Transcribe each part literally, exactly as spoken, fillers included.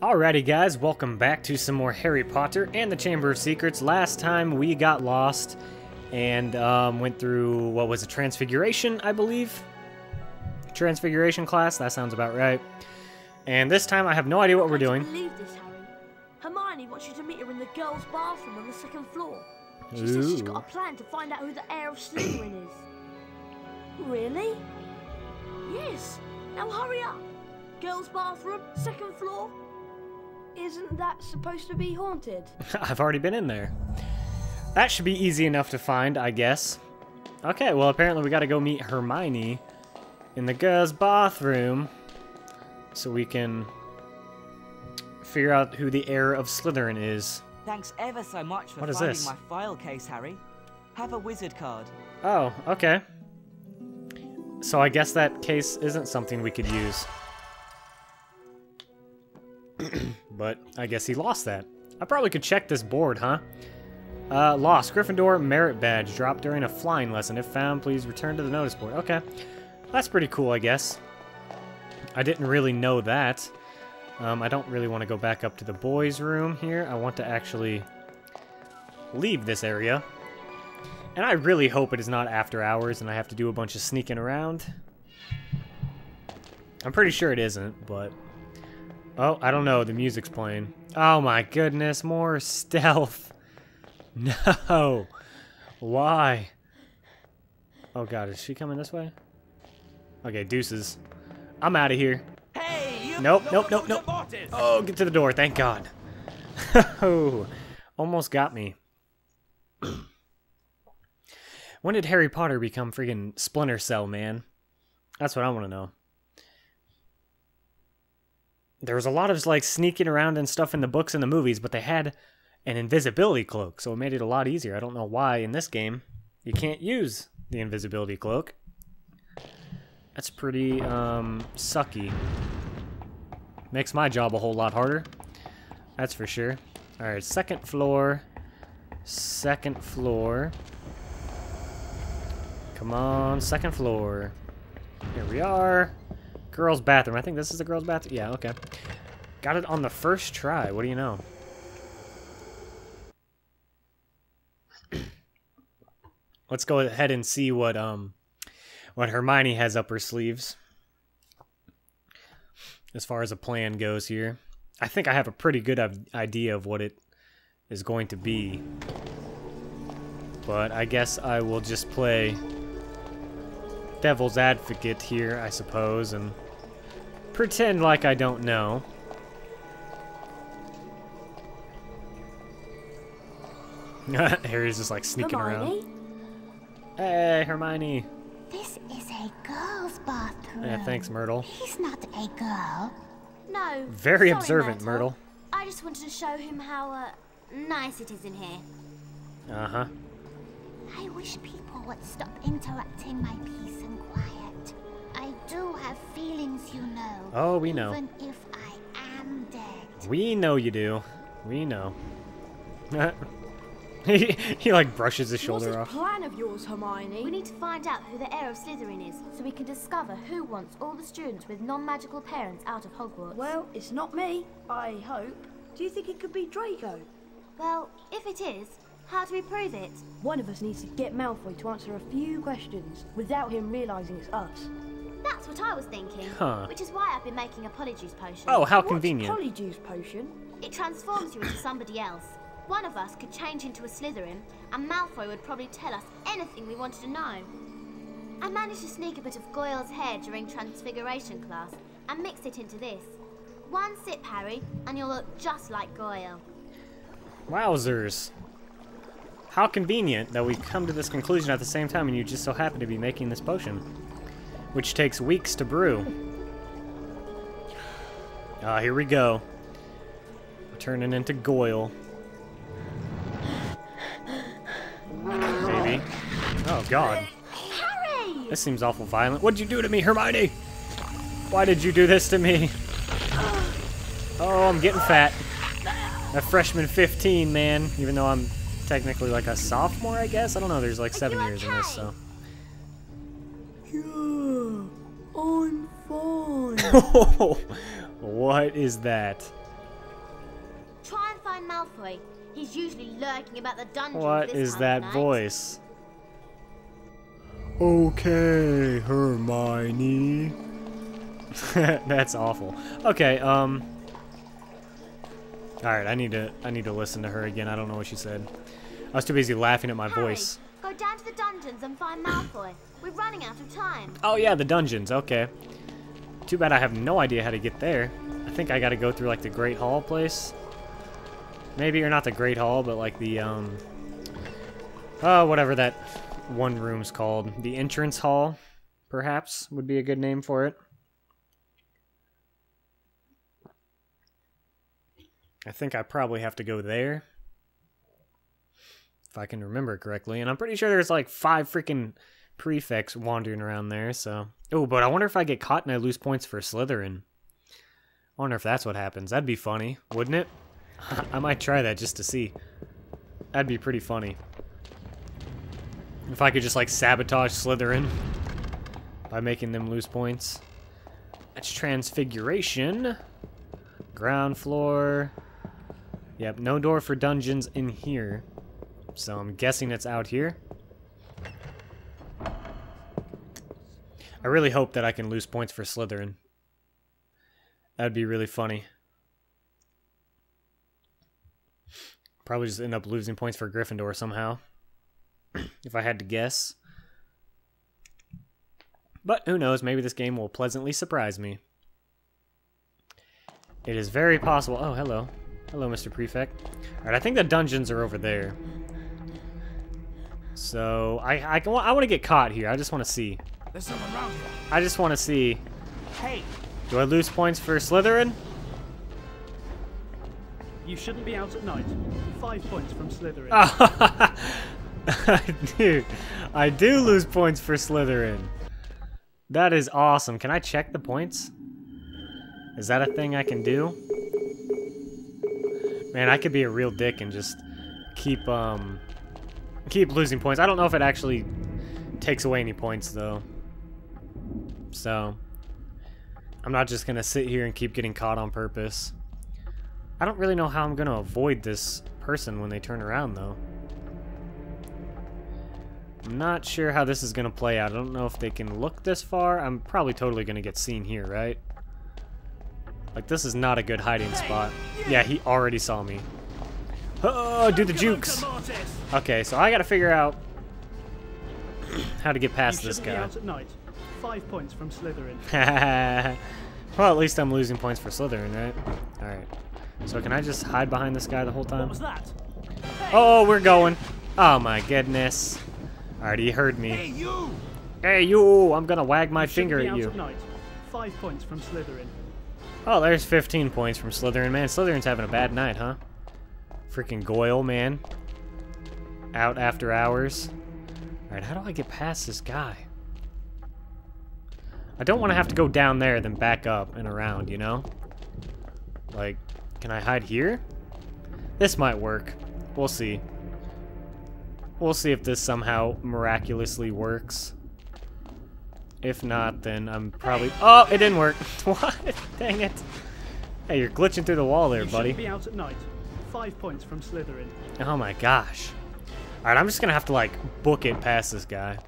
Alrighty guys, welcome back to some more Harry Potter and the Chamber of Secrets. Last time we got lost and um, went through, what was it, Transfiguration, I believe? Transfiguration class, that sounds about right. And this time I have no idea what we're doing. I can't believe this, Harry. Hermione wants you to meet her in the girls' bathroom on the second floor. She Ooh. says she's got a plan to find out who the heir of Slytherin is. Really? Yes. Now hurry up. Girls' bathroom, second floor. Isn't that supposed to be haunted? I've already been in there. That should be easy enough to find, I guess. Okay, well, apparently we gotta go meet Hermione in the girls' bathroom so we can figure out who the heir of Slytherin is. Thanks ever so much for what is finding this? my file case, Harry. Have a wizard card. Oh, okay. So I guess that case isn't something we could use. But I guess he lost that. I probably could check this board, huh? Uh, lost. Gryffindor merit badge dropped during a flying lesson. If found, please return to the notice board. Okay. That's pretty cool, I guess. I didn't really know that. Um, I don't really want to go back up to the boys' room here. I want to actually leave this area. And I really hope it is not after hours and I have to do a bunch of sneaking around. I'm pretty sure it isn't, but... Oh, I don't know. The music's playing. Oh my goodness, more stealth. No. Why? Oh god, is she coming this way? Okay, deuces. I'm out of here. Hey, nope, nope, nope, nope. Oh, get to the door. Thank god. Oh, almost got me. When did Harry Potter become friggin' Splinter Cell, man? That's what I want to know. There was a lot of like sneaking around and stuff in the books and the movies, but they had an invisibility cloak, so it made it a lot easier. I don't know why in this game you can't use the invisibility cloak. That's pretty um, sucky. Makes my job a whole lot harder. That's for sure. All right, second floor. Second floor. Come on, second floor. Here we are. Girls' bathroom. I think this is the girls' bathroom. Yeah, okay. Got it on the first try. What do you know? Let's go ahead and see what um what Hermione has up her sleeves as far as a plan goes here. I think I have a pretty good idea of what it is going to be, but I guess I will just play devil's advocate here, I suppose, and pretend like I don't know. Harry's just like sneaking Hermione? around. Hey, Hermione. This is a girl's bathroom. Yeah, thanks, Myrtle. He's not a girl. No. Very sorry, observant, Myrtle. Myrtle. I just wanted to show him how uh, nice it is in here. Uh huh. I wish people would stop interrupting my peace and quiet. I do have feelings, you know. Oh, we know. Even if I am dead. We know you do. We know. he, he like brushes his shoulder off. What's this plan of yours, Hermione? We need to find out who the heir of Slytherin is, so we can discover who wants all the students with non-magical parents out of Hogwarts. Well, it's not me, I hope. Do you think it could be Draco? Well, if it is... how do we prove it? One of us needs to get Malfoy to answer a few questions without him realizing it's us. That's what I was thinking. Huh. Which is why I've been making a Polyjuice Potion. Oh, how What's convenient. Polyjuice Potion? It transforms you into somebody else. One of us could change into a Slytherin, and Malfoy would probably tell us anything we wanted to know. I managed to sneak a bit of Goyle's hair during Transfiguration class and mix it into this. One sip, Harry, and you'll look just like Goyle. Wowzers. How convenient that we come to this conclusion at the same time and you just so happen to be making this potion, which takes weeks to brew. Ah, uh, here we go. We're turning into Goyle. Baby. Oh, God. Harry! This seems awful violent. What'd you do to me, Hermione? Why did you do this to me? Oh, I'm getting fat. A freshman fifteen, man, even though I'm... technically like a sophomore, I guess? I don't know, there's like seven years okay? in this, so. Yeah, I'm fine. What is that? Try and find Malfoy. He's usually lurking about the dungeon. What is that voice? Okay, Hermione. That's awful. Okay, um all right, I need to I need to listen to her again. I don't know what she said. I was too busy laughing at my Harry, voice. Go down to the dungeons and find Malfoy. We're running out of time. Oh yeah, the dungeons. Okay. Too bad I have no idea how to get there. I think I got to go through like the Great Hall place. Maybe, or not the Great Hall, but like the um oh, whatever that one room's called. The entrance hall, perhaps, would be a good name for it. I think I probably have to go there, if I can remember correctly. And I'm pretty sure there's like five freaking prefects wandering around there, so... Oh, but I wonder if I get caught and I lose points for Slytherin. I wonder if that's what happens. That'd be funny, wouldn't it? I might try that just to see. That'd be pretty funny. If I could just, like, sabotage Slytherin by making them lose points. That's Transfiguration. Ground floor... Yep, no door for dungeons in here. So I'm guessing it's out here. I really hope that I can lose points for Slytherin. That'd be really funny. Probably just end up losing points for Gryffindor somehow. If I had to guess. But who knows, maybe this game will pleasantly surprise me. It is very possible. Oh, hello. Hello, Mister Prefect. Alright, I think the dungeons are over there. So, I I, can, I want to get caught here. I just want to see. There's someone around here. I just want to see. Hey. Do I lose points for Slytherin? You shouldn't be out at night. Five points from Slytherin. Dude, I do lose points for Slytherin. That is awesome. Can I check the points? Is that a thing I can do? Man, I could be a real dick and just keep um keep losing points. I don't know if it actually takes away any points though. So I'm not just gonna sit here and keep getting caught on purpose. I don't really know how I'm gonna avoid this person when they turn around though. I'm not sure how this is gonna play out. I don't know if they can look this far. I'm probably totally gonna get seen here, right? Like, this is not a good hiding spot. Yeah, he already saw me. Oh, do the jukes. Okay, so I gotta figure out how to get past this guy. Out at night. Five points from Slytherin. Well, at least I'm losing points for Slytherin, right? Alright. So can I just hide behind this guy the whole time? What was that? Hey. Oh, we're going. Oh my goodness. Alright, he heard me. Hey, you! Hey, you! I'm gonna wag my you finger at you. At night. Five points from Slytherin. Oh, there's fifteen points from Slytherin, man. Slytherin's having a bad night, huh? Freaking Goyle, man. Out after hours. Alright, how do I get past this guy? I don't want to have to go down there, then back up and around, you know? Like, can I hide here? This might work. We'll see. We'll see if this somehow miraculously works. If not, then I'm probably... Oh, it didn't work. What? Dang it. Hey, you're glitching through the wall there, buddy. You should be out at night. Five points from Slytherin. Oh my gosh. Alright, I'm just going to have to, like, book it past this guy.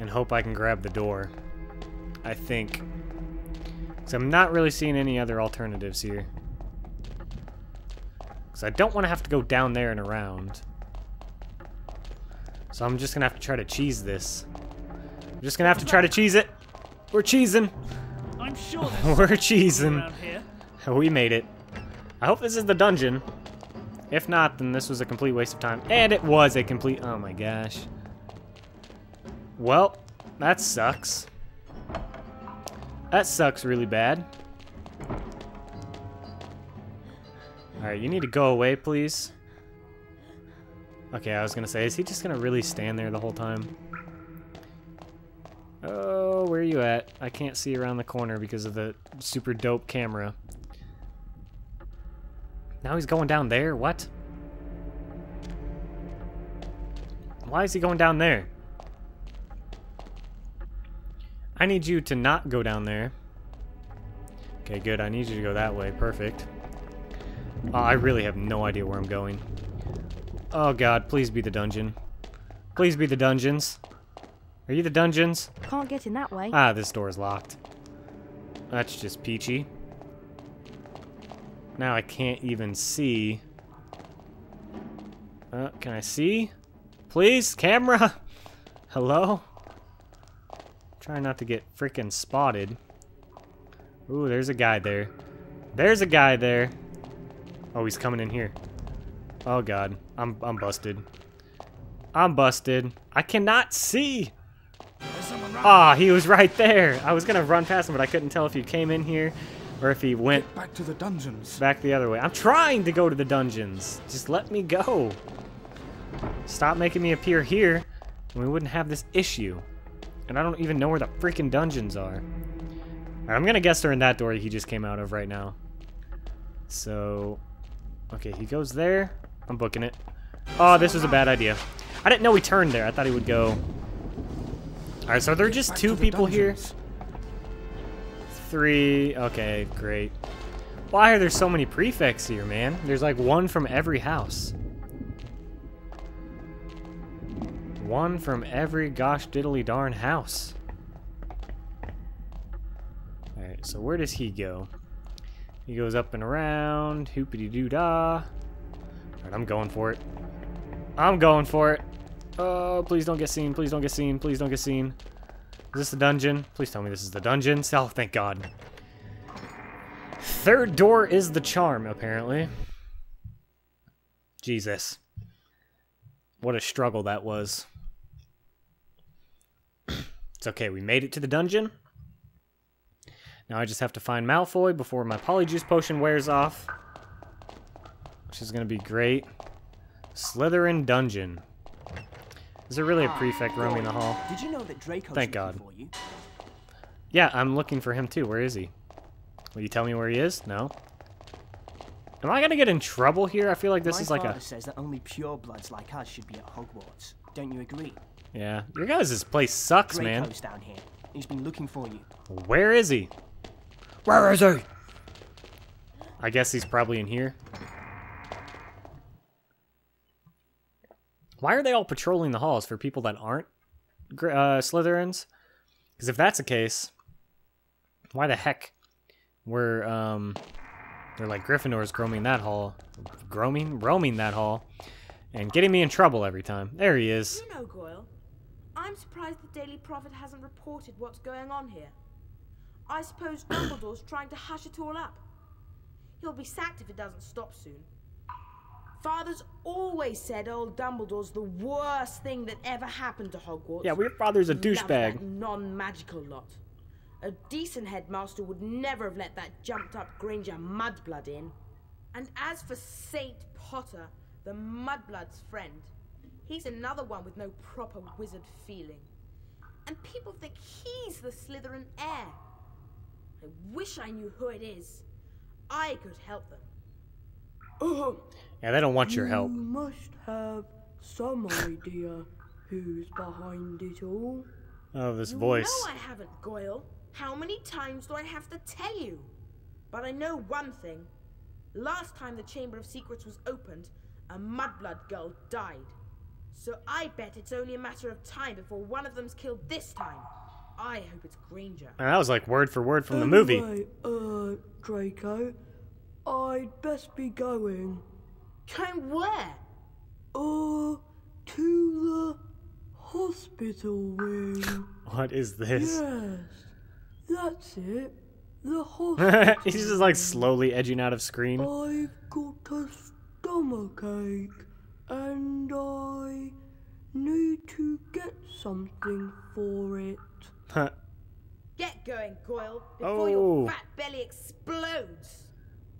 And hope I can grab the door. I think. Because I'm not really seeing any other alternatives here. Because I don't want to have to go down there and around. So I'm just going to have to try to cheese this. We're just gonna have to try to cheese it. We're cheesing. I'm sure we're cheesing. We made it. I hope this is the dungeon. If not, then this was a complete waste of time. And it was a complete... Oh my gosh. Well, that sucks. That sucks really bad. Alright, you need to go away, please. Okay, I was gonna say, is he just gonna really stand there the whole time? Oh, where are you at? I can't see around the corner because of the super dope camera. Now he's going down there? What? Why is he going down there? I need you to not go down there. Okay, good. I need you to go that way. Perfect. Uh, I really have no idea where I'm going. Oh god, please be the dungeon. Please be the dungeons. Are you the dungeons? Can't get in that way. Ah, this door is locked. That's just peachy. Now I can't even see. Uh, can I see? Please, camera! Hello? Try not to get freaking spotted. Ooh, there's a guy there. There's a guy there. Oh, he's coming in here. Oh god, I'm I'm busted. I'm busted. I cannot see. Ah, oh, he was right there. I was gonna run past him, but I couldn't tell if he came in here or if he went Get back to the dungeons. Back the other way. I'm trying to go to the dungeons. Just let me go. Stop making me appear here, and we wouldn't have this issue. And I don't even know where the freaking dungeons are. I'm gonna guess they're in that door he just came out of right now. So, okay, he goes there. I'm booking it. Oh, this was a bad idea. I didn't know he turned there. I thought he would go. Alright, so there are just two people here. Three. Okay, great. Why are there so many prefects here, man? There's like one from every house. One from every gosh diddly darn house. Alright, so where does he go? He goes up and around. Hoopity doo dah. Alright, I'm going for it. I'm going for it. Oh, please don't get seen. Please don't get seen. Please don't get seen. Is this the dungeon? Please tell me this is the dungeon. Oh, thank God. Third door is the charm, apparently. Jesus. What a struggle that was. It's okay. We made it to the dungeon. Now I just have to find Malfoy before my Polyjuice Potion wears off. Which is going to be great. Slytherin Dungeon. Is there really a prefect roaming the hall? Did you know that Draco's Thank God. For you? Yeah, I'm looking for him too. Where is he? Will you tell me where he is? No. Am I gonna get in trouble here? I feel like this My is like a. Says that only purebloods like us should be at Hogwarts. Don't you agree? Yeah. Your guys' place sucks, Draco's man. Down here. He's been looking for you. Where is he? Where is he? I guess he's probably in here. Why are they all patrolling the halls for people that aren't uh, Slytherins? Because if that's the case, why the heck were um, they're like Gryffindors roaming that hall, roaming, roaming that hall, and getting me in trouble every time? There he is. You know, Goyle, I'm surprised the Daily Prophet hasn't reported what's going on here. I suppose Dumbledore's trying to hush it all up. He'll be sacked if it doesn't stop soon. Father's always said old Dumbledore's the worst thing that ever happened to Hogwarts. Yeah, your father's a douchebag. Non-magical lot. A decent headmaster would never have let that jumped-up Granger Mudblood in. And as for Saint Potter, the Mudblood's friend, he's another one with no proper wizard feeling. And people think he's the Slytherin heir. I wish I knew who it is. I could help them. Oh, yeah, they don't want your help. You must have some idea who's behind it all. Oh, this voice. No, I haven't, Goyle. How many times do I have to tell you? But I know one thing. Last time the Chamber of Secrets was opened, a Mudblood girl died. So I bet it's only a matter of time before one of them's killed this time. I hope it's Granger. And that was like word for word from anyway, the movie. Uh, Draco. I'd best be going. Going where? Uh, to the hospital wing. What is this? Yes, that's it. The hospital. He's just like slowly edging out of screen. I've got a stomachache, and I need to get something for it. Get going, Goyle, before oh. your fat belly explodes.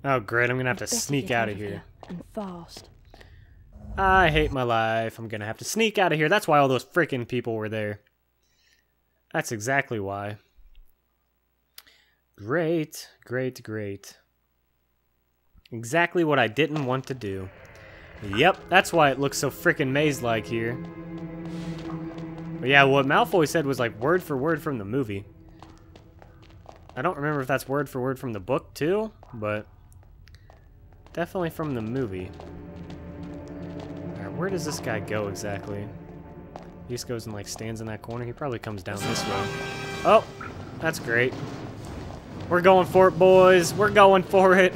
Oh great, I'm gonna have to sneak out of here. And fast. I hate my life. I'm gonna have to sneak out of here. That's why all those freaking people were there. That's exactly why. Great, great, great. Exactly what I didn't want to do. Yep, that's why it looks so freaking maze-like here. But yeah, what Malfoy said was like word for word from the movie. I don't remember if that's word for word from the book, too, but definitely from the movie. Alright, where does this guy go exactly? He just goes and, like, stands in that corner. He probably comes down this way. Oh, that's great. We're going for it, boys. We're going for it.